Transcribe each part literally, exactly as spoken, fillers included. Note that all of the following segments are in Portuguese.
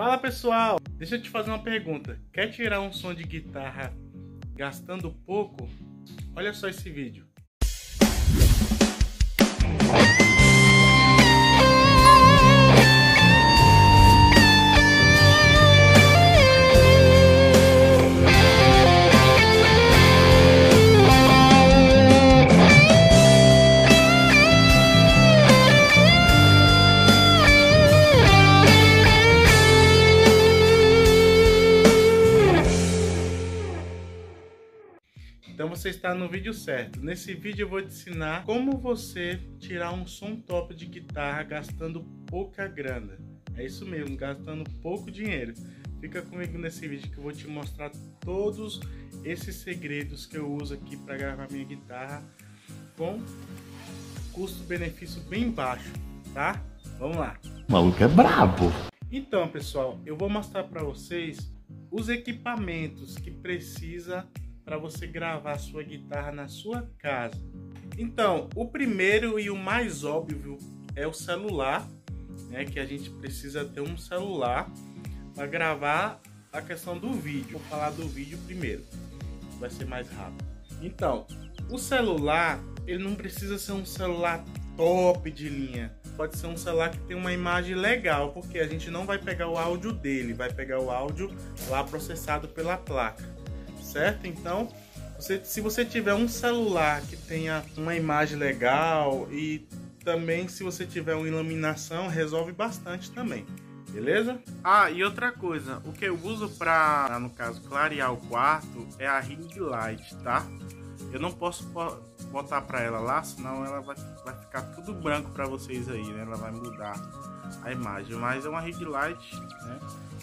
Fala pessoal, deixa eu te fazer uma pergunta. Quer tirar um som de guitarra gastando pouco? Olha só esse vídeo. Então você está no vídeo certo. Nesse vídeo eu vou te ensinar como você tirar um som top de guitarra gastando pouca grana. É isso mesmo, gastando pouco dinheiro. Fica comigo nesse vídeo que eu vou te mostrar todos esses segredos que eu uso aqui para gravar minha guitarra com custo-benefício bem baixo, tá? Vamos lá. O maluco é brabo. Então, pessoal, eu vou mostrar para vocês os equipamentos que precisa para você gravar sua guitarra na sua casa. Então, o primeiro e o mais óbvio é o celular, né? Que a gente precisa ter um celular para gravar a questão do vídeo. Vou falar do vídeo primeiro, vai ser mais rápido. Então, o celular, ele não precisa ser um celular top de linha. Pode ser um celular que tem uma imagem legal, porque a gente não vai pegar o áudio dele, vai pegar o áudio lá processado pela placa. Certo? Então, você, se você tiver um celular que tenha uma imagem legal e também se você tiver uma iluminação, resolve bastante também, beleza? Ah, e outra coisa, o que eu uso para, no caso, clarear o quarto é a ring light, tá? Eu não posso botar para ela lá, senão ela vai, vai ficar tudo branco para vocês aí, né? Ela vai mudar a imagem, mas é uma ring light, né?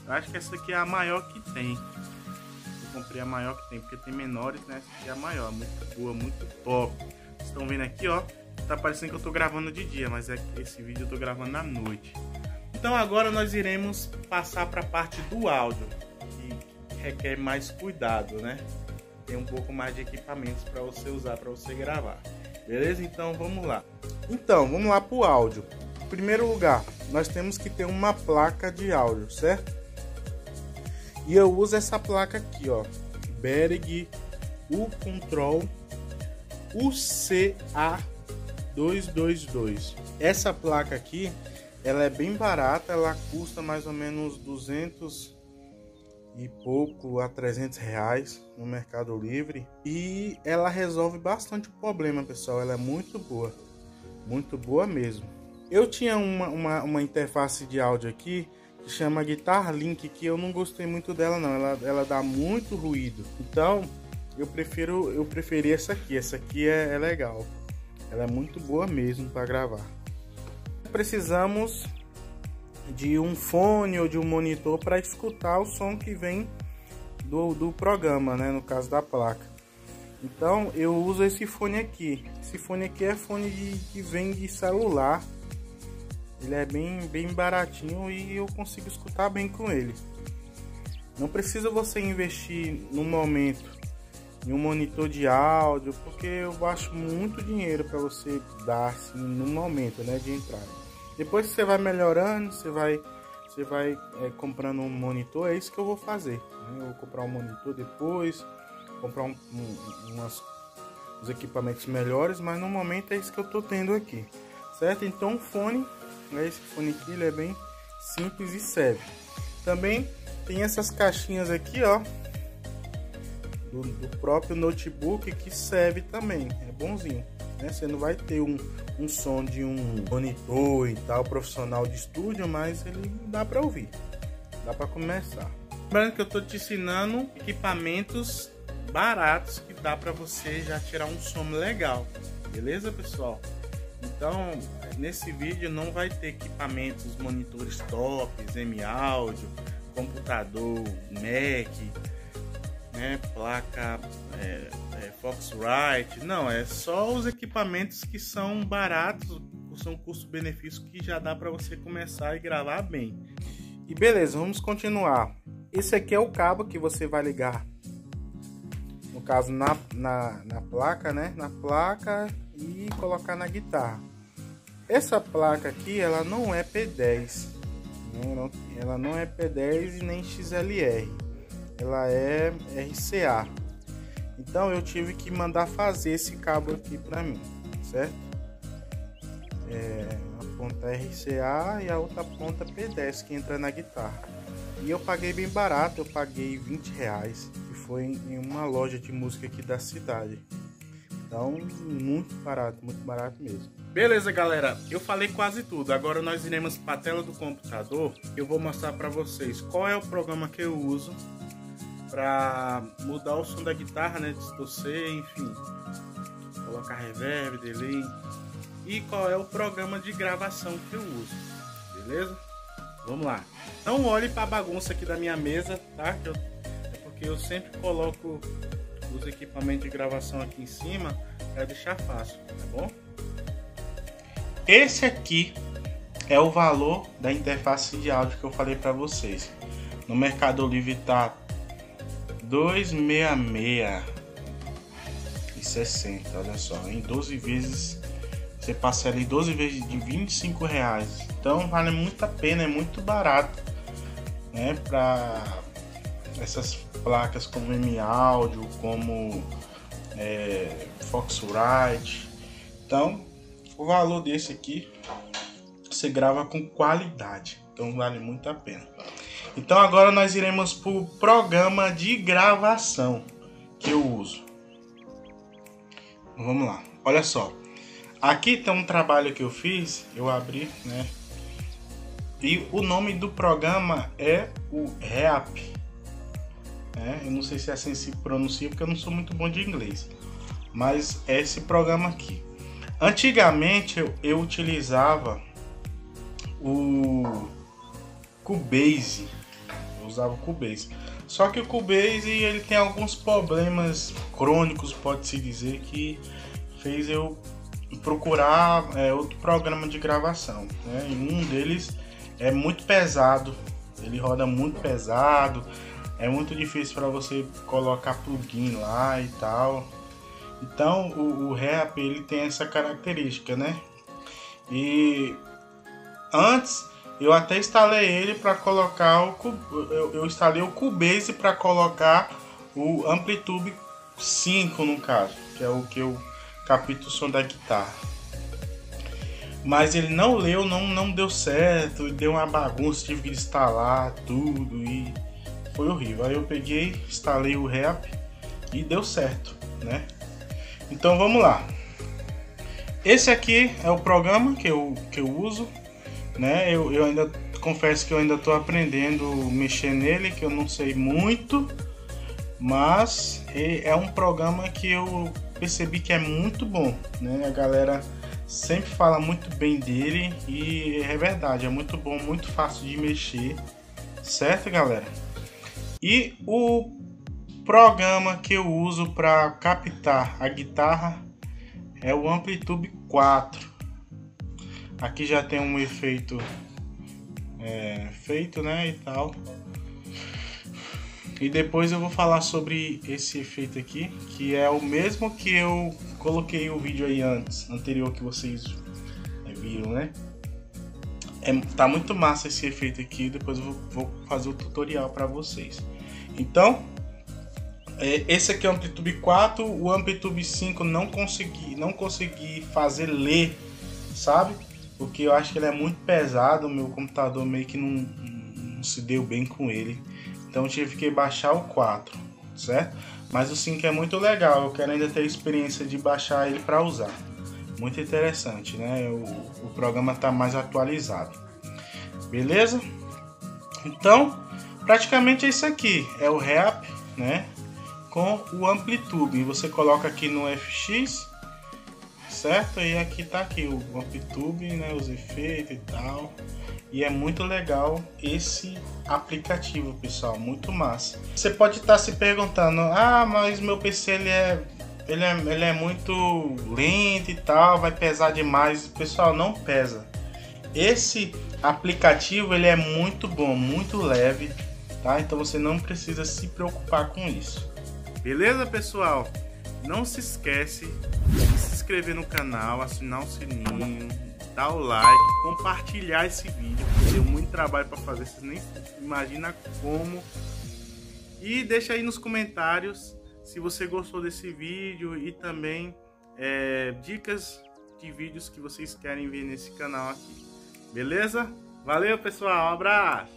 Eu acho que essa aqui é a maior que tem. Comprei a maior que tem, porque tem menores, né? Essa aqui é a maior, muito boa, muito top. Vocês estão vendo aqui, ó, tá parecendo que eu tô gravando de dia, mas é que esse vídeo eu tô gravando à noite. Então agora nós iremos passar para a parte do áudio, que requer mais cuidado, né? Tem um pouco mais de equipamentos para você usar, para você gravar, beleza? Então vamos lá. Então vamos lá pro áudio. Em primeiro lugar, nós temos que ter uma placa de áudio, certo? E eu uso essa placa aqui, ó, Behringer U control U C A dois dois dois. Essa placa aqui, ela é bem barata, ela custa mais ou menos duzentos e pouco a trezentos reais no Mercado Livre. E ela resolve bastante o problema, pessoal, ela é muito boa, muito boa mesmo. Eu tinha uma, uma, uma interface de áudio aqui, chama Guitar Link, que eu não gostei muito dela não, ela, ela dá muito ruído, então eu prefiro eu preferi essa aqui, essa aqui é, é legal, ela é muito boa mesmo para gravar. Precisamos de um fone ou de um monitor para escutar o som que vem do, do programa, né, no caso da placa. Então eu uso esse fone aqui, esse fone aqui é fone de, que vem de celular. Ele é bem, bem baratinho e eu consigo escutar bem com ele. Não precisa você investir no momento em um monitor de áudio, porque eu acho muito dinheiro para você dar assim, no momento, né, de entrada. Depois você vai melhorando, você vai, você vai é, comprando um monitor, é isso que eu vou fazer. Né? Eu vou comprar um monitor depois, comprar um, um, umas, uns equipamentos melhores, mas no momento é isso que eu tô tendo aqui. Certo? Então o fone... Esse fone aqui, ele é bem simples e serve. Também tem essas caixinhas aqui, ó, do, do próprio notebook, que serve também, é bonzinho, né? Você não vai ter um, um som de um monitor e tal, profissional de estúdio, mas ele dá para ouvir, dá para começar. Lembrando que eu tô te ensinando equipamentos baratos que dá para você já tirar um som legal, beleza, pessoal? Então, nesse vídeo não vai ter equipamentos, monitores tops, M-Audio, computador, Mac, né, placa é, é, Foxrite. Não, é só os equipamentos que são baratos, são custo-benefício, que já dá para você começar e gravar bem. E beleza, vamos continuar. Esse aqui é o cabo que você vai ligar, no caso na, na, na placa, né, na placa... e colocar na guitarra. Essa placa aqui, ela não é P dez, Ela não é P dez e nem X L R, ela é R C A. Então eu tive que mandar fazer esse cabo aqui para mim, certo? É, a ponta R C A e a outra ponta P dez que entra na guitarra. E eu paguei bem barato, eu paguei vinte reais, que foi em uma loja de música aqui da cidade. Então, muito barato, muito barato mesmo. Beleza, galera, eu falei quase tudo. Agora nós iremos para a tela do computador. Eu vou mostrar para vocês qual é o programa que eu uso para mudar o som da guitarra, né? Distorcer, enfim, colocar reverb, delay, e qual é o programa de gravação que eu uso, beleza? Vamos lá. Então olhe para a bagunça aqui da minha mesa, tá? Que eu, é porque eu sempre coloco os equipamentos de gravação aqui em cima para deixar fácil, tá bom? Esse aqui é o valor da interface de áudio que eu falei para vocês. No Mercado Livre tá duzentos e sessenta e seis reais, olha só, em doze vezes, você parcela em doze vezes de vinte e cinco reais. Então vale muito a pena, é muito barato, né, para essas placas como M-Audio, como é, Foxrite. Então o valor desse aqui você grava com qualidade, então vale muito a pena. Então agora nós iremos para o programa de gravação que eu uso. Vamos lá, olha só. Aqui tem um trabalho que eu fiz, eu abri, né? E o nome do programa é o Reap. É, eu não sei se é assim se pronuncia, porque eu não sou muito bom de inglês. Mas é esse programa aqui. Antigamente eu, eu utilizava o Cubase. Usava o Cubase, só que o Cubase ele tem alguns problemas crônicos, pode-se dizer, que fez eu procurar é, outro programa de gravação, né? E um deles é muito pesado, ele roda muito pesado, é muito difícil para você colocar plugin lá e tal. Então o, o Reap ele tem essa característica, né? E antes eu até instalei ele para colocar o eu, eu instalei o Cubase para colocar o AmpliTube cinco, no caso, que é o que eu capto o som da guitarra. Mas ele não leu, não não deu certo, deu uma bagunça, tive que instalar tudo e foi horrível. Aí eu peguei, instalei o Reap e deu certo, né? Então vamos lá. Esse aqui é o programa que eu que eu uso. Né? Eu, eu ainda confesso que eu ainda estou aprendendo a mexer nele, que eu não sei muito, mas é um programa que eu percebi que é muito bom, né? A galera sempre fala muito bem dele e é verdade, é muito bom, muito fácil de mexer, certo, galera? E o programa que eu uso para captar a guitarra é o AmpliTube quatro. Aqui já tem um efeito é, feito, né, e tal. E depois eu vou falar sobre esse efeito aqui, que é o mesmo que eu coloquei o vídeo aí antes, anterior, que vocês viram, né? É, tá muito massa esse efeito aqui, depois eu vou, vou fazer o tutorial para vocês. Então, é, esse aqui é o AmpliTube quatro, o AmpliTube cinco não consegui, não consegui fazer ler, sabe? Porque eu acho que ele é muito pesado, o meu computador meio que não, não se deu bem com ele. Então eu tive que baixar o quatro, certo? Mas o cinco é muito legal, eu quero ainda ter a experiência de baixar ele para usar. Muito interessante, né? O, o programa está mais atualizado. Beleza? Então, praticamente é isso aqui. É o Reap, né? Com o AmpliTube. Você coloca aqui no F X... certo? E aqui tá aqui o AmpliTube, né, os efeitos e tal. E é muito legal esse aplicativo, pessoal, muito massa. Você pode estar se perguntando: ah, mas meu P C ele é, ele é, ele é muito lento e tal, vai pesar demais. Pessoal, não pesa. Esse aplicativo ele é muito bom, muito leve, tá? Então você não precisa se preocupar com isso. Beleza, pessoal? Não se esquece de se inscrever no canal, assinar o sininho, dar o like, compartilhar esse vídeo. Deu muito trabalho para fazer, vocês nem imaginam como. E deixa aí nos comentários se você gostou desse vídeo e também é, dicas de vídeos que vocês querem ver nesse canal aqui. Beleza? Valeu, pessoal. Um abraço!